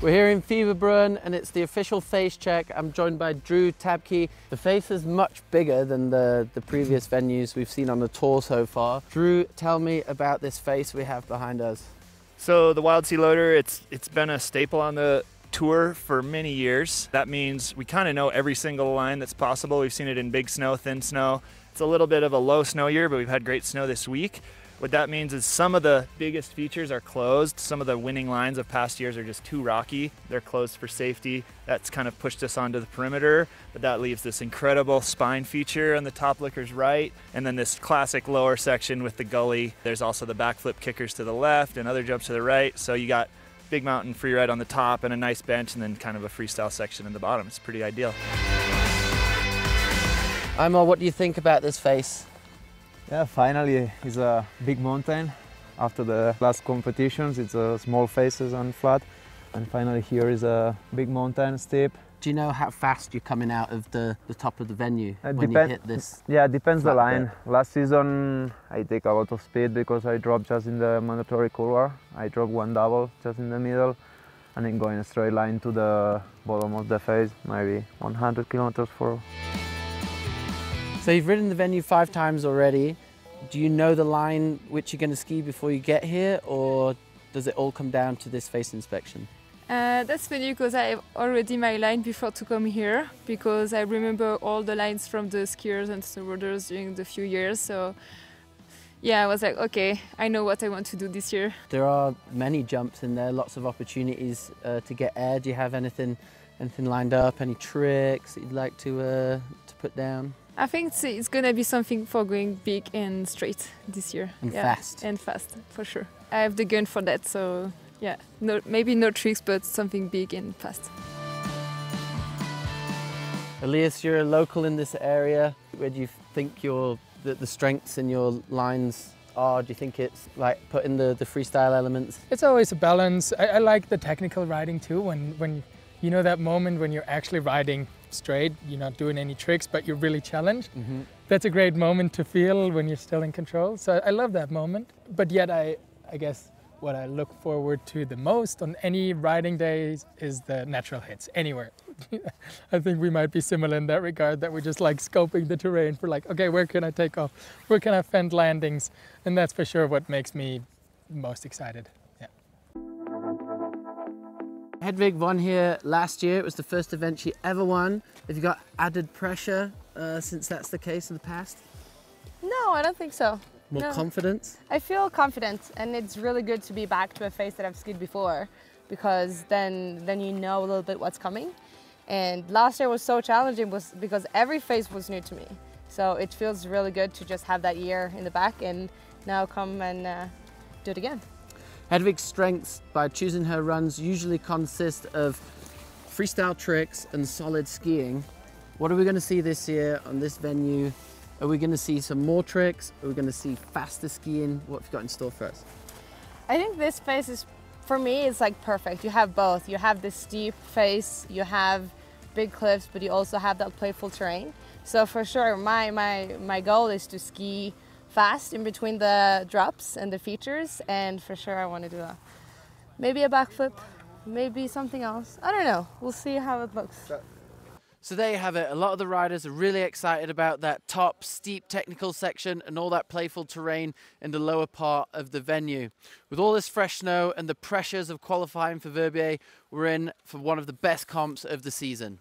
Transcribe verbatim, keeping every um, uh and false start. We're here in Fieberbrunn and it's the official face check. I'm joined by Drew Tabke. The face is much bigger than the, the previous venues we've seen on the tour so far. Drew, tell me about this face we have behind us. So the Wildseeloder, it's, it's been a staple on the tour for many years. That means we kind of know every single line that's possible. We've seen it in big snow, thin snow. It's a little bit of a low snow year, but we've had great snow this week. What that means is some of the biggest features are closed. Some of the winning lines of past years are just too rocky. They're closed for safety. That's kind of pushed us onto the perimeter, but that leaves this incredible spine feature on the top licker's right, and then this classic lower section with the gully. There's also the backflip kickers to the left and other jumps to the right. So you got big mountain free ride on the top and a nice bench, and then kind of a freestyle section in the bottom. It's pretty ideal. Imar, what do you think about this face? Yeah, finally it's a big mountain. After the last competitions, it's a small faces and flat. And finally here is a big mountain steep. Do you know how fast you're coming out of the, the top of the venue uh, when you hit this? Yeah, it depends the line. Bit. Last season I take a lot of speed because I drop just in the mandatory couloir. I drop one double just in the middle and then going a straight line to the bottom of the face, maybe one hundred kilometers for. So you've ridden the venue five times already. Do you know the line which you're going to ski before you get here, or does it all come down to this face inspection? Uh, that's funny because I have already my line before to come here, because I remember all the lines from the skiers and snowboarders during the few years. So yeah, I was like, okay, I know what I want to do this year. There are many jumps in there, lots of opportunities uh, to get air. Do you have anything, anything lined up? Any tricks that you'd like to uh, to put down? I think it's, it's going to be something for going big and straight this year. And yeah. Fast. And fast, for sure. I have the gun for that, so yeah, no, maybe no tricks, but something big and fast. Elias, you're a local in this area. Where do you think your the, the strengths in your lines are? Do you think it's like putting the, the freestyle elements? It's always a balance. I, I like the technical riding too, when, when you know that moment when you're actually riding straight, you're not doing any tricks, but you're really challenged. Mm-hmm. That's a great moment to feel when you're still in control. So I love that moment. But yet I, I guess what I look forward to the most on any riding days is the natural hits anywhere. I think we might be similar in that regard, that we're just like scoping the terrain for like, okay, where can I take off? Where can I fend landings? And that's for sure what makes me most excited. Hedwig won here last year. It was the first event she ever won. Have you got added pressure uh, since that's the case in the past? No, I don't think so. More no. confidence? I feel confident, and it's really good to be back to a face that I've skied before, because then, then you know a little bit what's coming. And last year was so challenging was because every face was new to me. So it feels really good to just have that year in the back and now come and uh, do it again. Hedwig's strengths by choosing her runs usually consist of freestyle tricks and solid skiing. What are we going to see this year on this venue? Are we going to see some more tricks? Are we going to see faster skiing? What have you got in store for us? I think this face is, for me, it's like perfect. You have both. You have this steep face, you have big cliffs, but you also have that playful terrain. So for sure, my, my, my goal is to ski fast in between the drops and the features, and for sure I want to do a, maybe a backflip, maybe something else. I don't know. We'll see how it looks. So there you have it. A lot of the riders are really excited about that top steep technical section and all that playful terrain in the lower part of the venue. With all this fresh snow and the pressures of qualifying for Verbier, we're in for one of the best comps of the season.